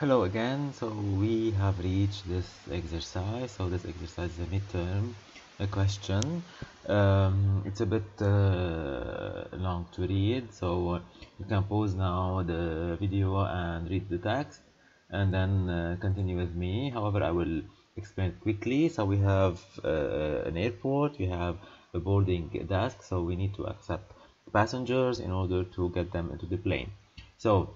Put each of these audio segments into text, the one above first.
Hello again. So we have reached this exercise. So this exercise is a midterm question. It's a bit long to read, so you can pause now the video and read the text and then continue with me. However, I will explain it quickly. So we have an airport, we have a boarding desk, so we need to accept passengers in order to get them into the plane. So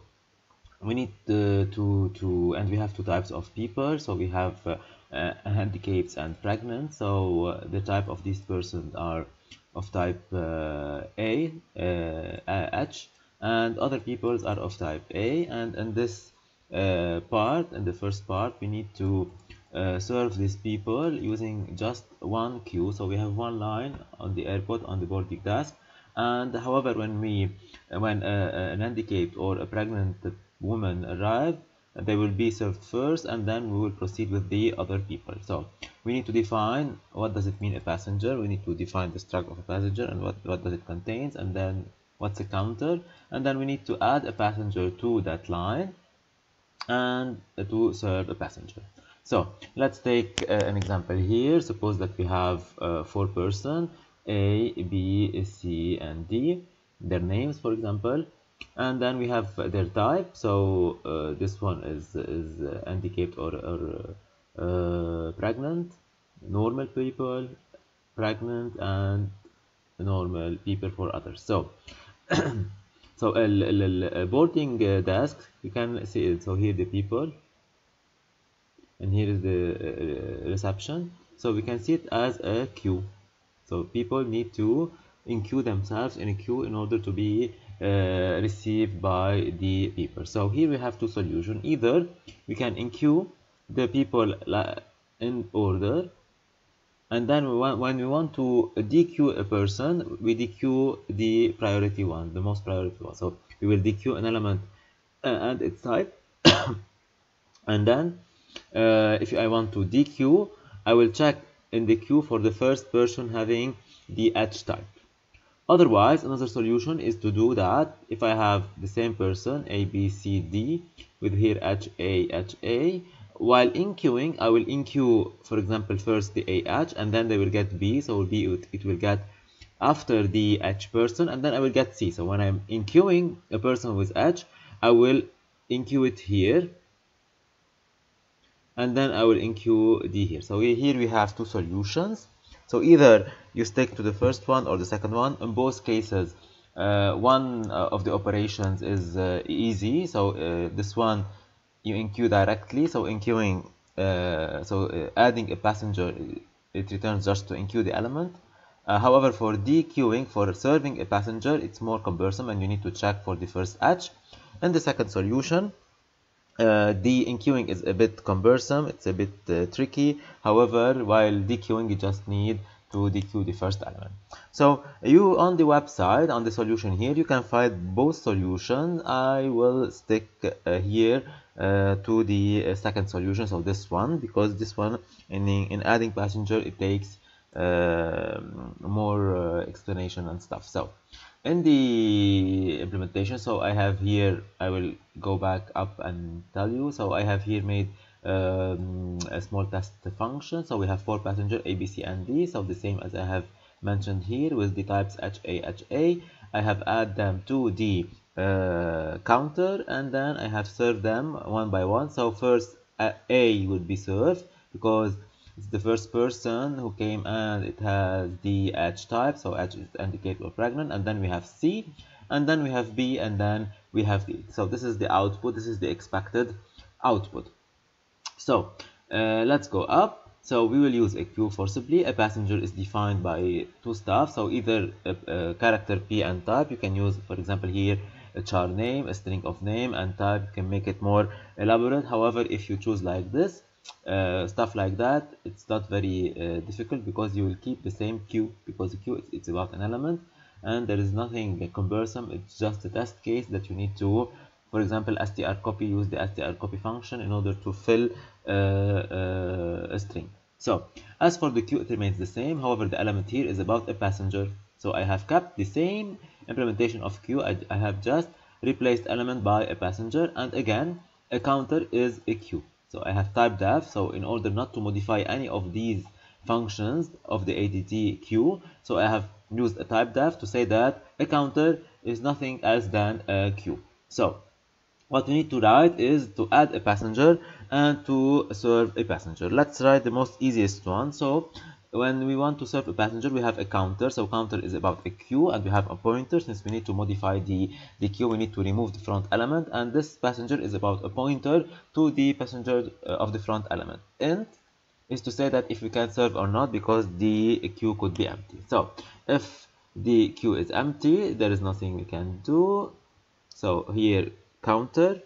we need and we have two types of people. So we have handicapped and pregnant. So the type of these persons are of type H, and other peoples are of type A. And in this part, in the first part, we need to serve these people using just one queue. So we have one line on the airport on the boarding desk. And however, when an handicapped or a pregnant woman arrive, they will be served first, and then we will proceed with the other people. So we need to define what does it mean a passenger. We need to define the struct of a passenger and what does it contains, and then what's a counter, and then we need to add a passenger to that line and to serve a passenger. So let's take an example here. Suppose that we have four person, A, B, C, and D, their names for example, and then we have their type. So this one is handicapped or pregnant, normal people, pregnant, and normal people for others. So so a boarding desk, you can see it. So here the people, and here is the reception. So we can see it as a queue. So people need to enqueue themselves in a queue in order to be received by the people. So here we have two solutions. Either we can enqueue the people in order, and then when we want to dequeue a person, we dequeue the priority one, the most priority one. So we will dequeue an element and its type, and then if I want to dequeue, I will check in the queue for the first person having the H type. Otherwise, another solution is to do that if I have the same person A, B, C, D with here H, A, H, A. While enqueuing, I will enqueue, for example, first the AH, and then they will get B. So B it will get after the H person, and then I will get C. So when I'm enqueuing a person with H, I will enqueue it here, and then I will enqueue D here. So here we have two solutions. So either you stick to the first one or the second one. In both cases, one of the operations is easy. So this one you enqueue directly. So enqueuing, adding a passenger, it returns just to enqueue the element. However, for dequeuing, for serving a passenger, it's more cumbersome, and you need to check for the first H. And the second solution, the enqueuing is a bit cumbersome, it's a bit tricky. However, while dequeuing, you just need to dequeue the first element. So you on the website, on the solution here, you can find both solutions. I will stick here to the second solution, so this one, because this one in adding passenger, it takes more explanation and stuff. So in the implementation, so I have here, I will go back up and tell you. So I have here made a small test function. So we have four passengers A, B, C, and D. So the same as I have mentioned here with the types H, A, H, A. I have added them to the counter, and then I have served them one by one. So first A would be served because it's the first person who came and it has the H type, so H is handicapped or pregnant, and then we have C, and then we have B, and then we have D. So this is the output, this is the expected output. So let's go up. So we will use a queue forcibly. A passenger is defined by two stuff, so either a character P and type. You can use, for example, here a char name, a string of name and type. You can make it more elaborate. However, if you choose like this, stuff like that, it's not very difficult, because you will keep the same queue, because the queue it's about an element, and there is nothing cumbersome. It's just a test case that you need to, for example, strcpy, use the strcpy function in order to fill a string. So as for the queue, it remains the same. However, the element here is about a passenger, so I have kept the same implementation of queue. I have just replaced element by a passenger, and again a counter is a queue. So I have typed def. So in order not to modify any of these functions of the ADT queue, so I have used a type def to say that a counter is nothing else than a queue. So what we need to write is to add a passenger and to serve a passenger. Let's write the most easiest one. So when we want to serve a passenger, we have a counter. So counter is about a queue, and we have a pointer. Since we need to modify the queue, we need to remove the front element, and this passenger is about a pointer to the passenger of the front element. Int is to say that if we can serve or not, because the queue could be empty. So if the queue is empty, there is nothing we can do. So here counter,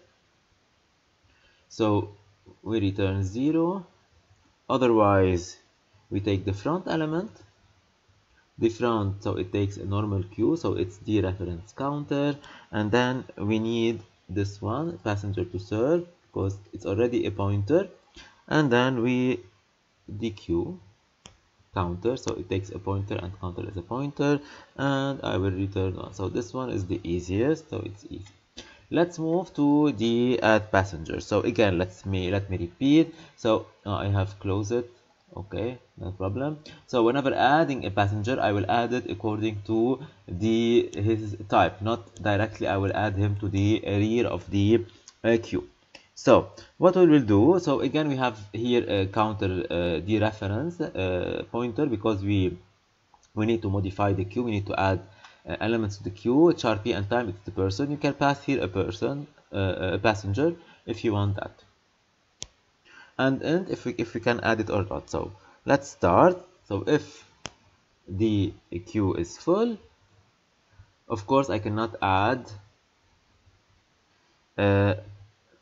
so we return 0. Otherwise we take the front element, the front, so it takes a normal queue, so it's the reference counter, and then we need this one, passenger to serve, because it's already a pointer, and then we queue counter, so it takes a pointer, and counter is a pointer, and I will return 1. So this one is the easiest, so it's easy. Let's move to the add passenger. So again, let me repeat. So I have closed it. Okay, no problem. So whenever adding a passenger, I will add it according to his type, not directly I will add him to the rear of the queue. So what we will do, so again we have here a counter dereference pointer, because we need to modify the queue, we need to add elements to the queue. Sharpie and time, it's the person. You can pass here a person, a passenger, if you want that, and if we can add it or not. So let's start. So if the queue is full, of course I cannot add a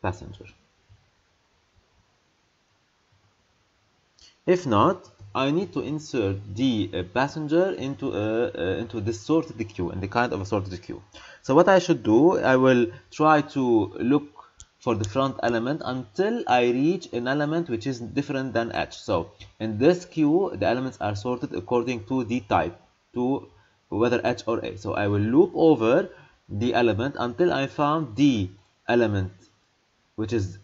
passenger. If not, I need to insert the passenger into this sorted queue, in the kind of a sorted queue. So what I should do, I will try to look for the front element until I reach an element which is different than H. So in this queue, the elements are sorted according to the type, to whether H or A. So I will loop over the element until I found the element which is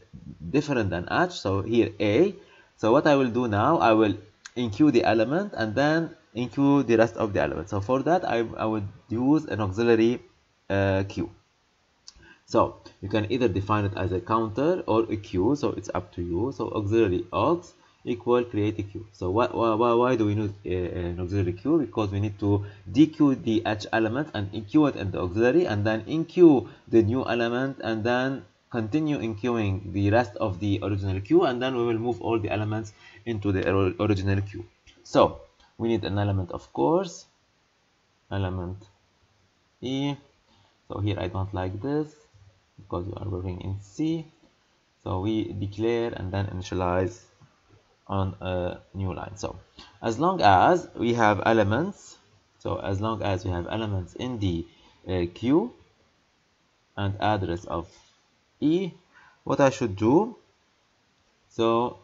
different than H. So here A. So what I will do now, I will enqueue the element and then enqueue the rest of the element. So for that, I would use an auxiliary queue. So you can either define it as a counter or a queue, so it's up to you. So auxiliary aux equal create a queue. So why do we need an auxiliary queue? Because we need to dequeue the H element and enqueue it in the auxiliary, and then enqueue the new element, and then continue enqueuing the rest of the original queue, and then we will move all the elements into the original queue. So we need an element, of course, element E. So here I don't like this, because we are working in C. So we declare and then initialize on a new line. So as long as we have elements, in the queue and address of E, what I should do, so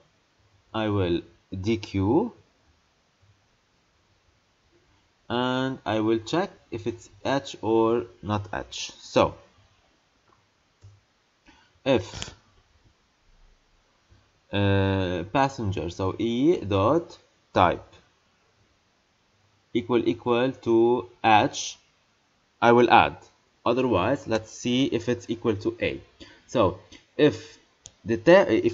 I will dequeue and I will check if it's H or not H. So if passenger, so E dot type equal to H, I will add. Otherwise, let's see if it's equal to A. So if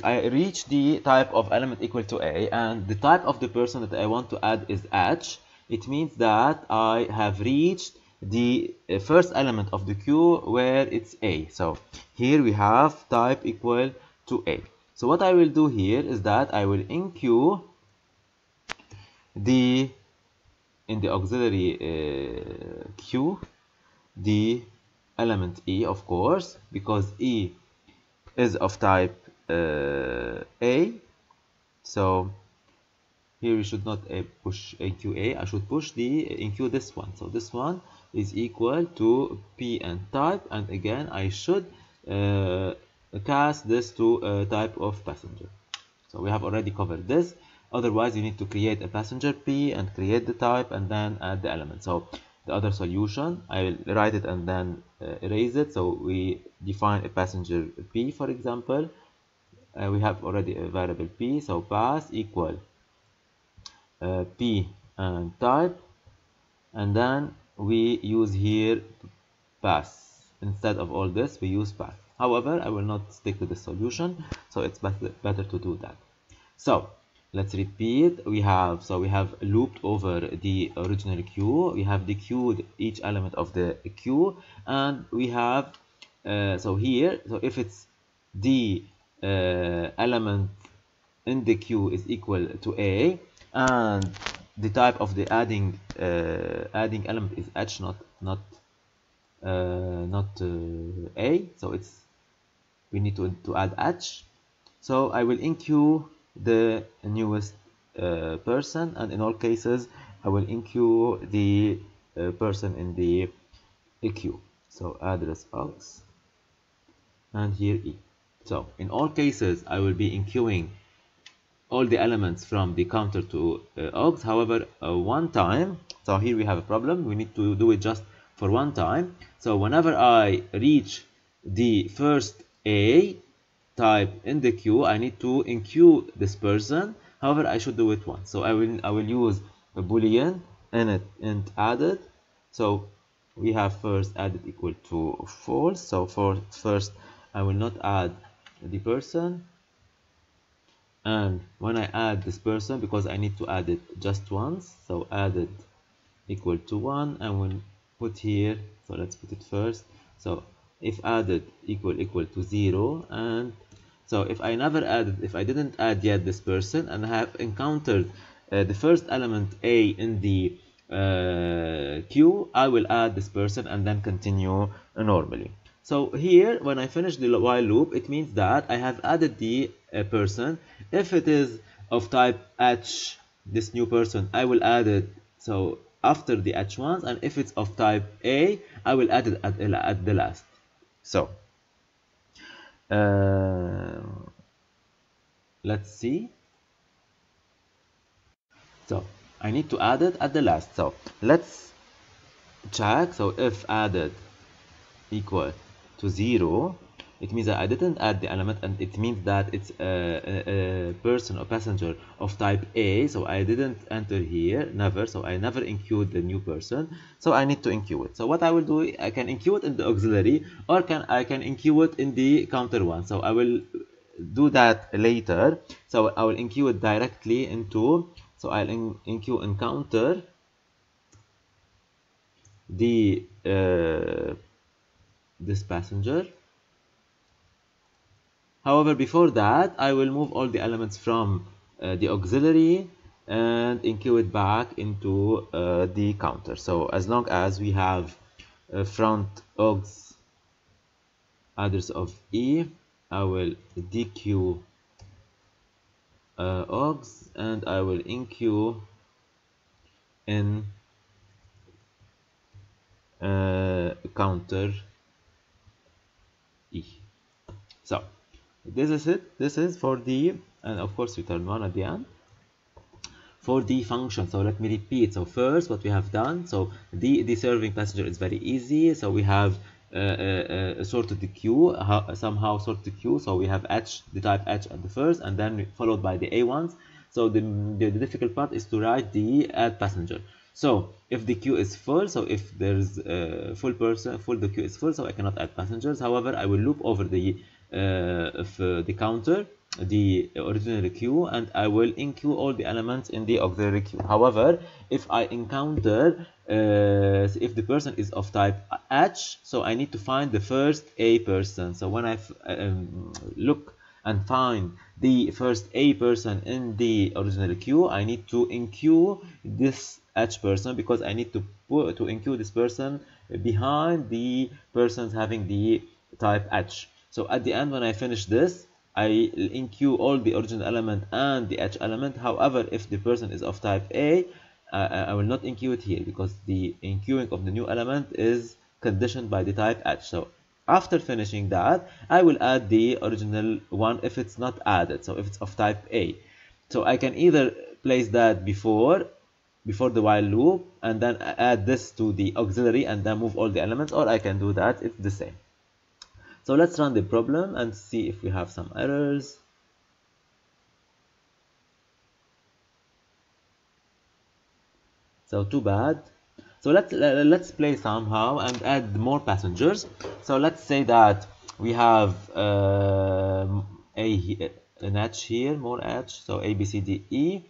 I reach the type of element equal to A, and the type of the person that I want to add is H, it means that I have reached the first element of the queue where it's A. So here we have type equal to A. So what I will do here is that I will enqueue in the auxiliary queue the element E, of course, because E is of type A. So here we should not push enqueue A, I should push the enqueue this one. So this one is equal to P and type, and again I should cast this to a type of passenger. So we have already covered this. Otherwise you need to create a passenger P and create the type and then add the element. So the other solution. I will write it and then erase it. So we define a passenger P, for example. We have already a variable P, so pass equal P and type, and then we use here pass. Instead of all this, we use pass. However, I will not stick to the solution, so it's better to do that. So let's repeat. We have looped over the original queue. We have dequeued each element of the queue, and we have so if it's D element in the queue is equal to A, and the type of the adding element is H, not A. So we need to add H. So I will enqueue the newest person, and in all cases I will enqueue the person in the queue. So address aux, and here E. So in all cases I will be enqueuing all the elements from the counter to aux. However, one time, so here we have a problem. We need to do it just for one time. So whenever I reach the first A type in the queue, I need to enqueue this person. However, I should do it once. So I will use a boolean init int added. So we have first added equal to false. So for first I will not add the person, and when I add this person, because I need to add it just once, so added equal to 1, and we'll put here, so let's put it first. So if added equal to 0, and so if I never added, if I didn't add yet this person, and I have encountered the first element A in the queue, I will add this person and then continue normally. So here, when I finish the while loop, it means that I have added the person. If it is of type H, this new person, I will add it so after the H ones, and if it's of type A, I will add it at the last. So let's see. So I need to add it at the last. So let's check. So if added equal to 0, it means that I didn't add the element, and it means that it's a person or passenger of type A. So I didn't enter here, never. So I never enqueued the new person. So I need to enqueue it. So what I will do, I can enqueue it in the auxiliary, or I can enqueue it in the counter one. So I will do that later. So I will enqueue it directly into. So I'll enqueue in counter the this passenger. However, before that, I will move all the elements from the auxiliary and enqueue it back into the counter. So as long as we have front aux address of E, I will dequeue aux, and I will enqueue in counter E. So this is it. This is for the, and of course return 1 at the end for the function. So let me repeat. So first, what we have done, so the serving passenger is very easy. So we have sorted the queue, somehow sort the queue. So we have H, the type H at the first, and then followed by the A ones. So the difficult part is to write the add passenger. So if the queue is full, so if there's a full person, full, the queue is full, so I cannot add passengers. However, I will loop over the counter, the original queue, and I will enqueue all the elements in the auxiliary queue. However, if I encounter, if the person is of type H, so I need to find the first A person. So when I look and find the first A person in the original queue, I need to enqueue this H person, because I need to enqueue this person behind the persons having the type H. So at the end, when I finish this, I enqueue all the original element and the H element. However, if the person is of type A, I will not enqueue it here, because the enqueuing of the new element is conditioned by the type H. So after finishing that, I will add the original one if it's not added, so if it's of type A. So I can either place that before before the while loop and then add this to the auxiliary and then move all the elements, or I can do that, it's the same. So let's run the problem and see if we have some errors. So too bad. So let's play somehow and add more passengers. So let's say that we have an H here, more H, so A, B, C, D, E.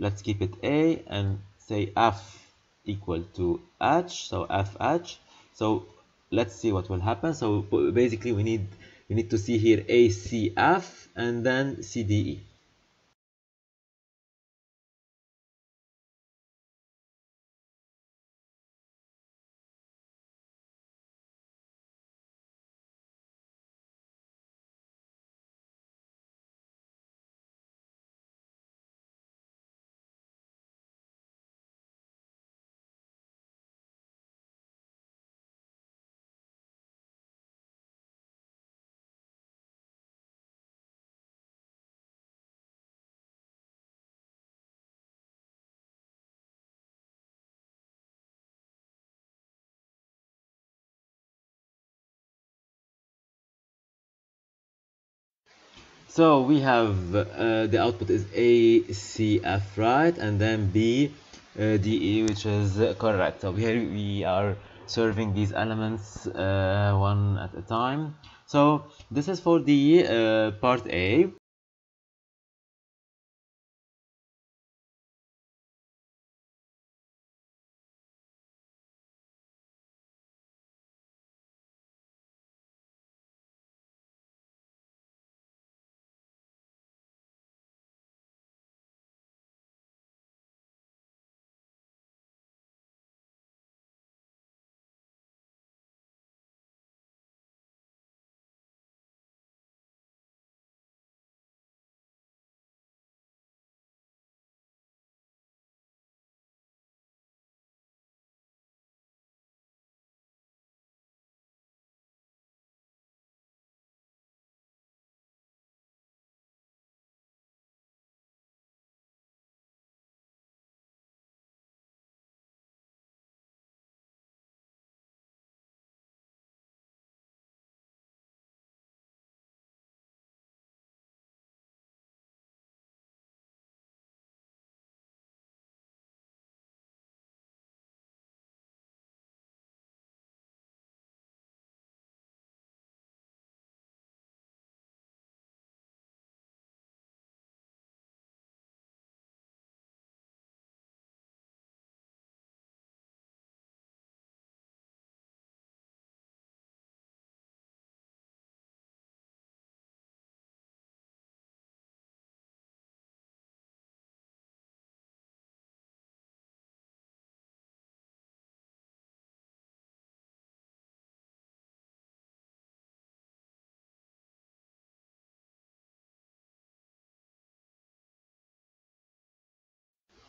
Let's keep it A and say F equal to H, so FH. So let's see what will happen. So basically we need to see here A, C, F, and then C, D, E. So we have the output is A, C, F, right, and then B, D, E, which is correct. So here we are serving these elements one at a time. So this is for the part A.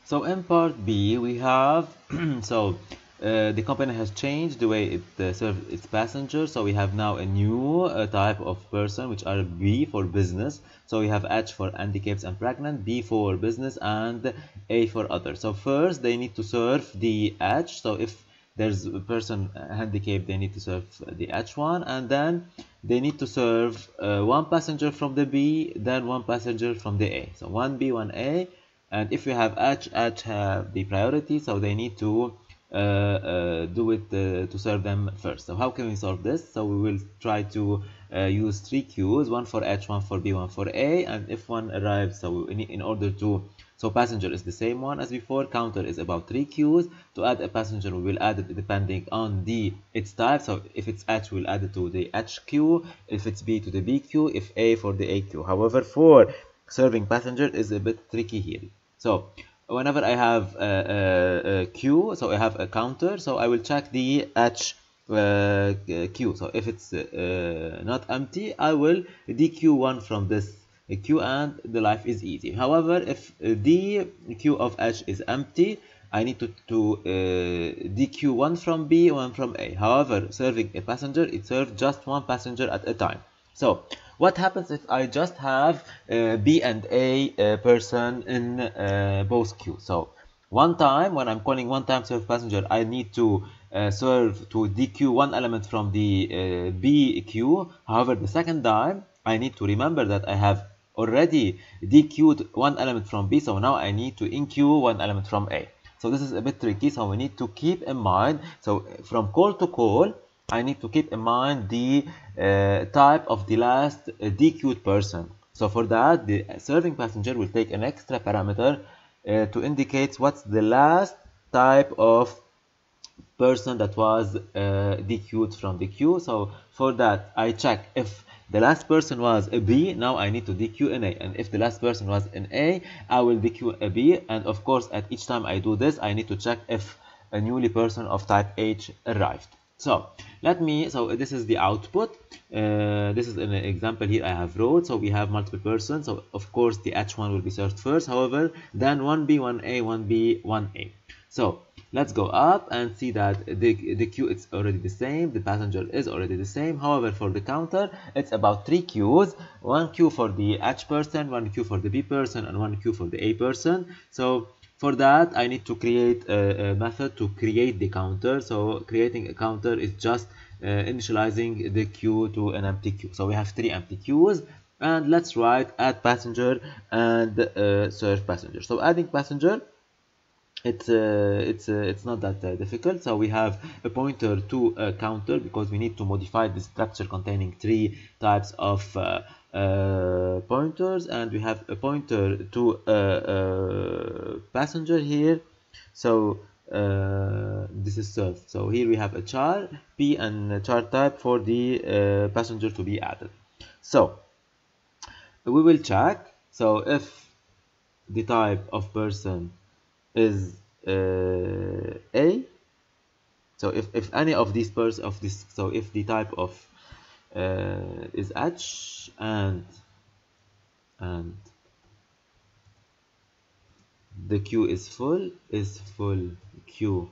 So in part B we have the company has changed the way it serves its passengers. So we have now a new type of person, which are B for business. So we have H for handicaps and pregnant, B for business, and A for others. So first they need to serve the H. So if there's a person handicapped, they need to serve the H one, and then they need to serve one passenger from the B, then one passenger from the A. So one B, one A. And if you have H have the priority, so they need to do it to serve them first. So how can we solve this? So we will try to use three queues, one for H, one for B, one for A. And if one arrives, so in order to, so passenger is the same one as before, counter is about three queues. To add a passenger, we will add it depending on its type. So if it's H, we'll add it to the H queue. If it's B, to the B queue. If A, for the A queue. However, for serving passenger is a bit tricky here. So whenever I have a queue, so I have a counter, so I will check the H queue. So if it's not empty, I will dequeue one from this queue and the life is easy. However, if the queue of H is empty, I need to dequeue one from B, one from A. However, serving a passenger, it serves just one passenger at a time. So what happens if I just have B and A person in both queues? So One time, when I'm calling one time serve passenger, I need to serve to DQ one element from the B queue. However, the second time, I need to remember that I have already DQ'd one element from B, so now I need to enqueue one element from A. So this is a bit tricky, so we need to keep in mind, so from call to call, I need to keep in mind the type of the last DQ'd person. So for that, the serving passenger will take an extra parameter to indicate what's the last type of person that was DQ'd from the queue. So for that, I check if the last person was a B, now I need to DQ an A, and if the last person was an A, I will DQ a B, and of course at each time I do this, I need to check if a newly person of type H arrived. So let me, so this is the output. This is an example here I have wrote. So we have multiple persons, so of course the H1 will be served first, however, then 1B, 1A, 1B, 1A. So let's go up and see that the queue is already the same, the passenger is already the same. However, for the counter, it's about 3 queues, 1 queue for the H person, 1 queue for the B person, and 1 queue for the A person. So for that, I need to create a method to create the counter. So creating a counter is just initializing the queue to an empty queue. So we have 3 empty queues, and let's write add passenger and serve passenger. So adding passenger, it's not that difficult. So we have a pointer to a counter because we need to modify the structure containing 3 types of pointers, and we have a pointer to a passenger here. So this is served. So here we have a char p and a char type for the passenger to be added. So we will check, so if the type of person is A, so if any of these persons of this, so if the type of is H and the queue is full queue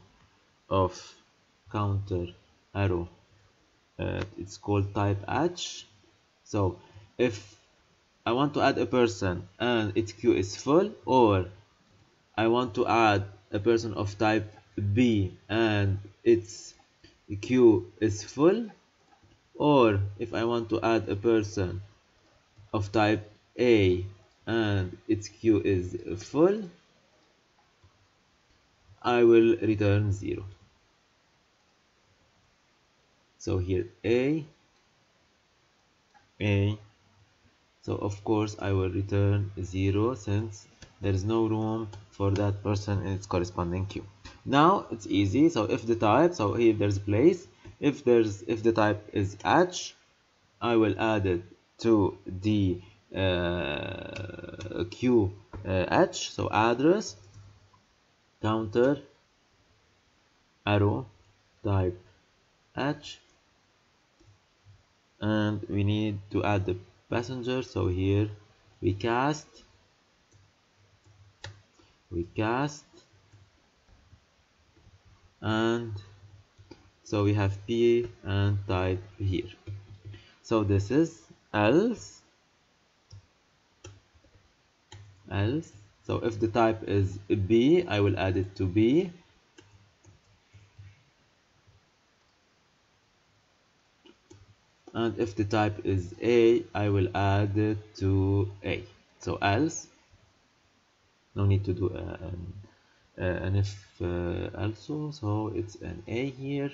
of counter arrow, it's called type H. So if I want to add a person and its queue is full, or I want to add a person of type B and its queue is full, or if I want to add a person of type A and its queue is full, I will return 0. So here A, so of course I will return 0 since there is no room for that person in its corresponding queue. Now it's easy. So if the type, so here there's place, if the type is H, I will add it to the queue H. So address counter arrow type H, and we need to add the passenger. So here we cast, and so we have P and type here. So this is else. So if the type is B, I will add it to B, and if the type is A, I will add it to A. So else, no need to do an if also. So it's an A here,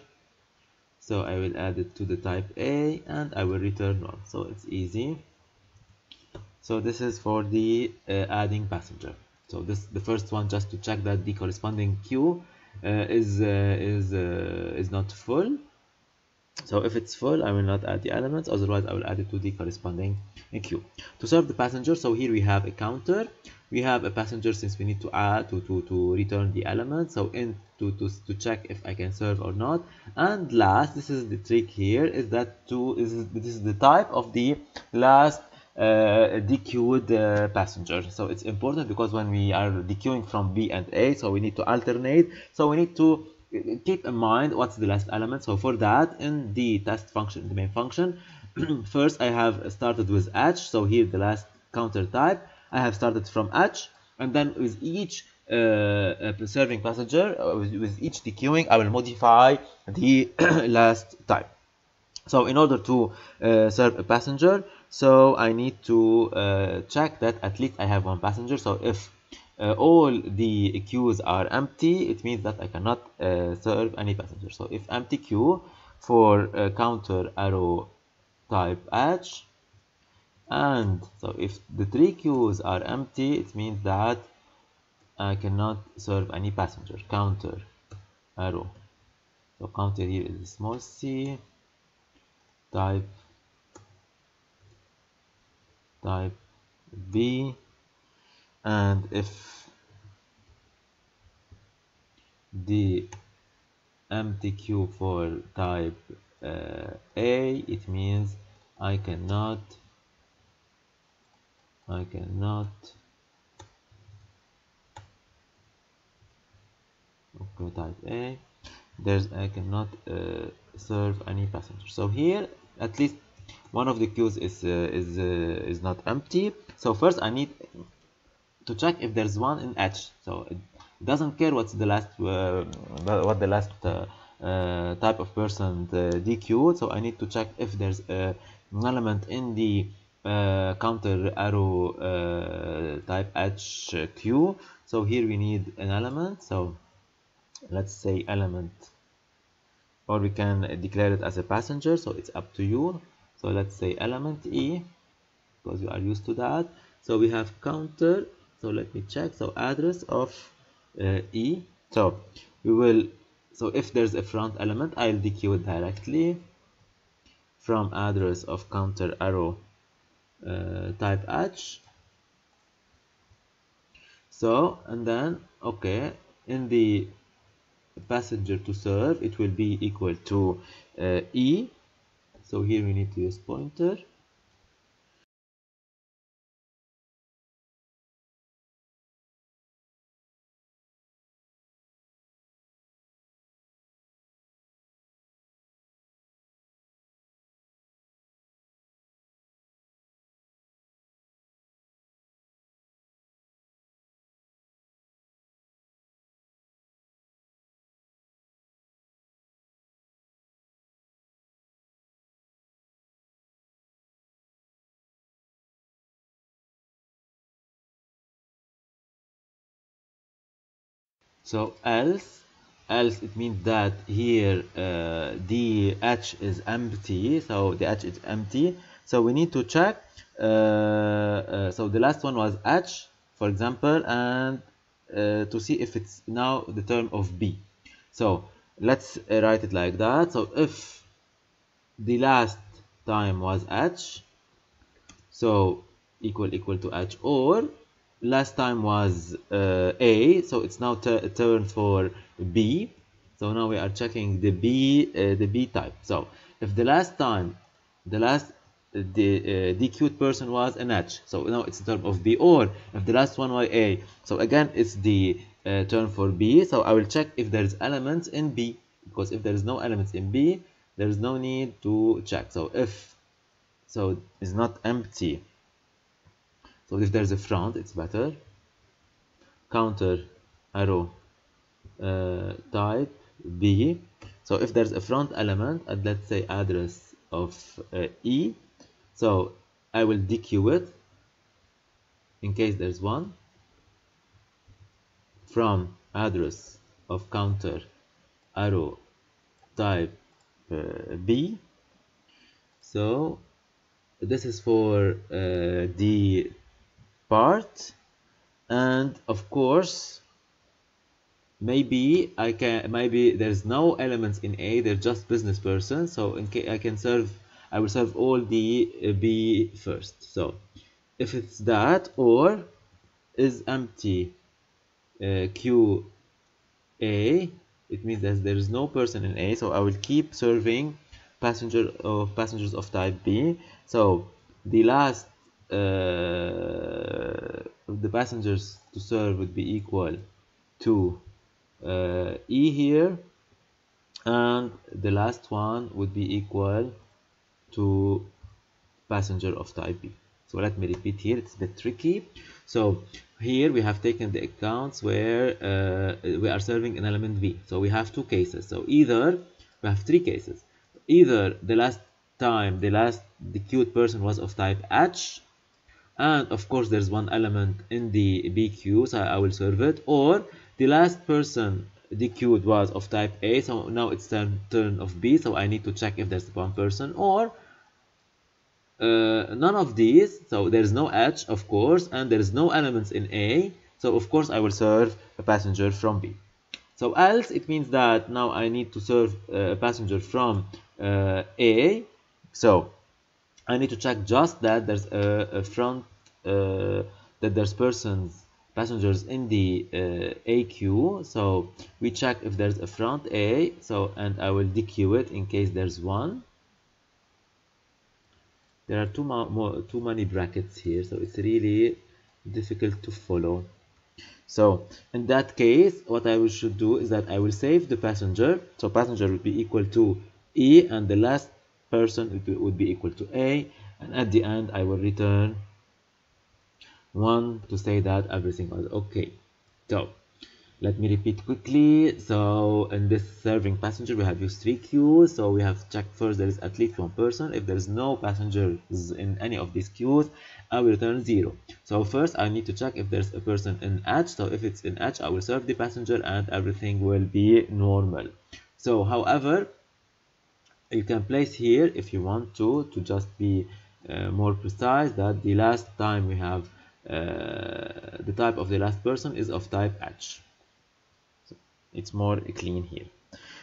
so I will add it to the type A and I will return 1. So it's easy. So this is for the adding passenger. So this, the first one, just to check that the corresponding queue is not full. So if it's full, I will not add the elements, otherwise I will add it to the corresponding queue. To serve the passenger, so here we have a counter, we have a passenger since we need to add to return the element, so in to check if I can serve or not. And last, this is the trick here, is that this is the type of the last DQ'd passenger. So it's important because when we are DQing from B and A, so we need to alternate, so we need to keep in mind what's the last element. So for that, in the test function, the main function, first I have started with H, so here the last counter type, I have started from H, and then with each preserving passenger. With each dequeuing, I will modify the last time. So in order to serve a passenger, so I need to check that at least I have one passenger. So if all the queues are empty, it means that I cannot serve any passenger. So if empty queue for counter arrow type H, and so if the three queues are empty, it means that I cannot serve any passenger. Counter arrow, so counter here is a small c, type B, and if the empty queue for type A, it means I cannot okay, type A, I cannot serve any passenger. So here at least one of the queues is not empty. So first I need to check if there's one in H. So it doesn't care what's the last type of person dequeued. So I need to check if there's an element in the counter arrow type H queue. So here we need an element, so let's say element, or we can declare it as a passenger, so it's up to you. So let's say element E, because we are used to that. So we have counter, so let me check, so address of E. So we will, so if there's a front element, I'll dequeue it directly from address of counter arrow type H. So and then okay, in the passenger to serve, it will be equal to E. So here we need to use pointer. So else it means that here the H is empty. So the H is empty. So we need to check. So the last one was H, for example, and to see if it's now the term of B. So let's write it like that. So if the last time was H, so equal to H, or last time was A, so it's now turn for B. So now we are checking the B type. So if the last time the dequeued person was an H, so now it's the term of B, or if the last one was A, so again it's the turn for B. So I will check if there's elements in B, because if there's no elements in B, there's no need to check. So if, so it's not empty. So if there's a front, it's better. Counter arrow type B. So if there's a front element, and let's say address of E, so I will dequeue it in case there's one from address of counter arrow type B. So this is for the part, and of course maybe I can, maybe there's no elements in A, they're just business person, so in case I will serve all the B first. So if it's that, or is empty Q A, it means that there is no person in A, so I will keep serving passengers of type B. So the last the passengers to serve would be equal to E here, and the last one would be equal to passenger of type B. So let me repeat here, it's a bit tricky. So here we have taken the accounts where we are serving an element v. So we have two cases. So either we have three cases. Either the last time the queued person was of type h, and of course there's one element in the bq, so I will serve it. Or the last person queued was of type a, so now it's turn of b, so I need to check if there's one person. Or none of these, so there's no h of course, and there's no elements in a, so of course I will serve a passenger from b. So else it means that now I need to serve a passenger from a, so I need to check just that there's that there's passengers in the a queue. So we check if there's a front a, so and I will dequeue it in case there's one. There are too many brackets here, so it's really difficult to follow. So in that case, what I should do is that I will save the passenger. So passenger will be equal to e, and the last person would be equal to a, and at the end I will return 1 to say that everything was okay. So let me repeat quickly. So in this serving passenger, we have used three queues. So we have checked first there is at least one person. If there is no passengers in any of these queues, I will return 0. So first I need to check if there's a person in H. So if it's in H, I will serve the passenger and everything will be normal. So however, you can place here if you want to just be more precise that the last time we have the type of the last person is of type H. It's more clean here.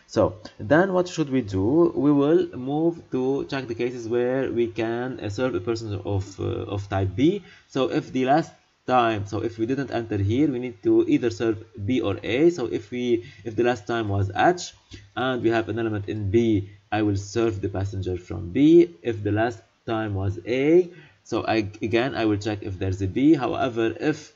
So then what should we do? We will move to check the cases where we can serve a person of type B. So if the last time, so if we didn't enter here, we need to either serve B or A. So if the last time was H and we have an element in B, I will serve the passenger from B. If the last time was A, so I will check if there's a B. However, if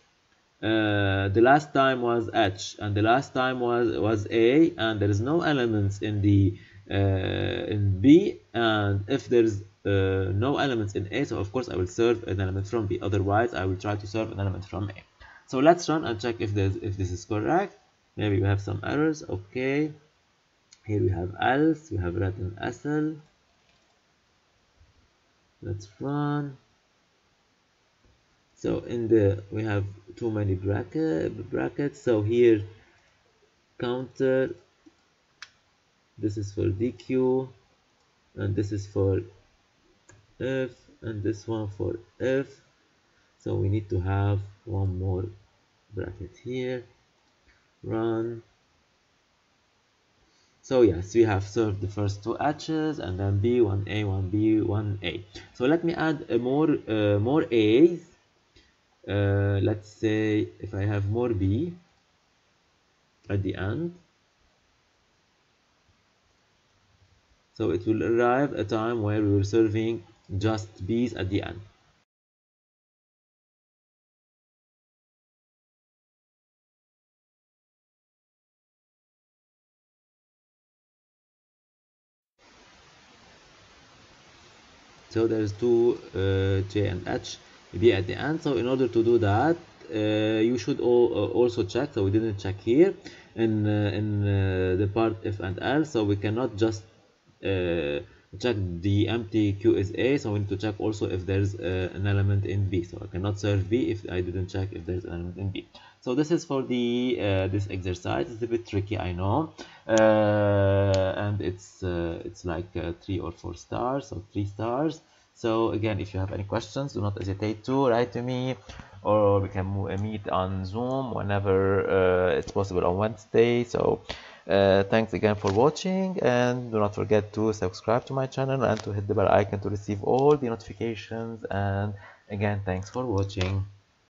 the last time was H and the last time was A and there is no elements in the in B, and if there is no elements in A, so of course I will serve an element from B. Otherwise I will try to serve an element from A. So let's run and check if this is correct. Maybe we have some errors. Okay, here we have else, we have ret and sl. Let's run. So we have too many brackets. So here counter, this is for DQ, and this is for F, and this one for F. So we need to have one more bracket here. Run. So yes, we have served the first two H's, and then B, one A, one B, one A. So let me add more A's. Let's say if I have more B at the end, so it will arrive a time where we were serving just B's at the end. So there's two J and H, B at the end. So in order to do that, you should also check. So we didn't check here in the part F and L. So we cannot just check the empty queue is A. So we need to check also if there's an element in B. So I cannot serve B if I didn't check if there's an element in B. So this is for the this exercise. It's a bit tricky, I know, and it's like 3 or 4 stars, so 3 stars. So again, if you have any questions, do not hesitate to write to me, or we can meet on Zoom whenever it's possible on Wednesday. So thanks again for watching, and do not forget to subscribe to my channel and to hit the bell icon to receive all the notifications. And again, thanks for watching.